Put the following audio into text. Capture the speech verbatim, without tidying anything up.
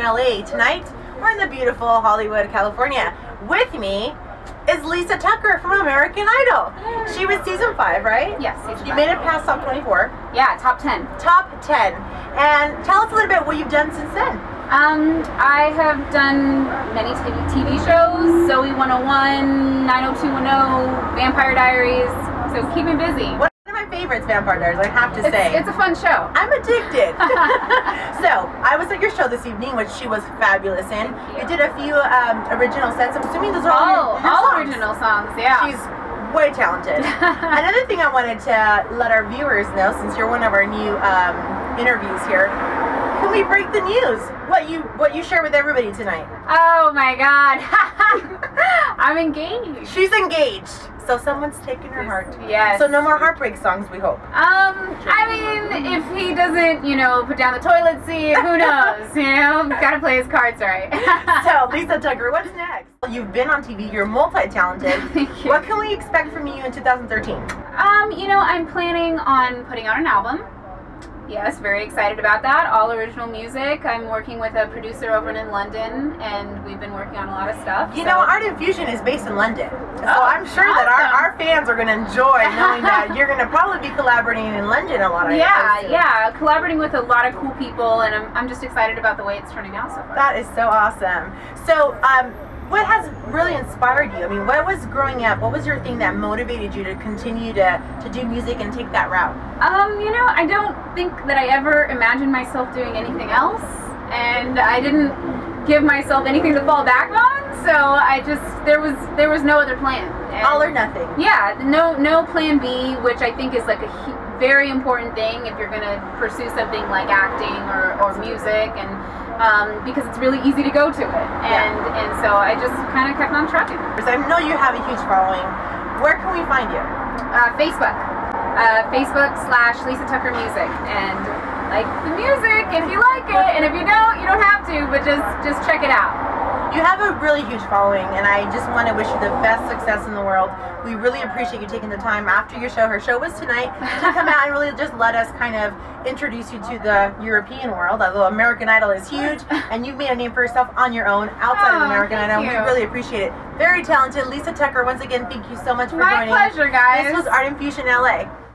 in L A tonight. We're in the beautiful Hollywood, California. With me is Lisa Tucker from American Idol. She was season five, right? Yes, season five. You made it past top twenty-four. Yeah, top ten. Top ten. And tell us a little bit what you've done since then. Um, I have done many T V shows, Zoey one oh one, nine oh two one oh, Vampire Diaries, so keep me busy. What favorites, Vampire Diaries, I have to it's, say. It's a fun show. I'm addicted. So, I was at your show this evening, which she was fabulous in. You did a few um, original sets. I'm assuming those are all, all, your, your all songs. original songs, yeah. She's way talented. Another thing I wanted to let our viewers know, since you're one of our new um, interviews here, can we break the news? What you, what you share with everybody tonight. Oh my God. I'm engaged. She's engaged. So someone's taken her heart. Yes. So no more heartbreak songs, we hope. Um, I mean, if he doesn't, you know, put down the toilet seat, who knows? You know, gotta play his cards right. So, Lisa Tucker, what's next? You've been on T V, you're multi-talented. Thank you. What can we expect from you in two thousand thirteen? Um, you know, I'm planning on putting out an album. Yes, very excited about that. All original music. I'm working with a producer over in London, and we've been working on a lot of stuff. You so. know, Art in Fusion is based in London, so oh, I'm sure awesome. that our, our fans are going to enjoy knowing that you're going to probably be collaborating in London a lot. Yeah, yeah, collaborating with a lot of cool people, and I'm, I'm just excited about the way it's turning out so far. That is so awesome. So, um, what has really inspired you? I mean, what was growing up, what was your thing that motivated you to continue to, to do music and take that route? Um, you know, I don't think that I ever imagined myself doing anything else, and I didn't give myself anything to fall back on, so I just, there was there was no other plan. And all or nothing. Yeah, no, no plan B, which I think is like a very important thing if you're going to pursue something like acting or, or music, and Um, because it's really easy to go to it, and yeah. and so I just kind of kept on trucking. I know you have a huge following. Where can we find you? Uh, Facebook, uh, Facebook slash Lisa Tucker Music, and like the music if you like it, and if you don't, you don't have to, but just just check it out. You have a really huge following, and I just want to wish you the best success in the world. We really appreciate you taking the time after your show. Her show was tonight to come out and really just let us kind of introduce you to the European world, although American Idol is huge, and you've made a name for yourself on your own outside oh, of American Idol. You. We really appreciate it. Very talented. Lisa Tucker, once again, thank you so much for My joining. My pleasure, guys. This was Art in Fusion L A.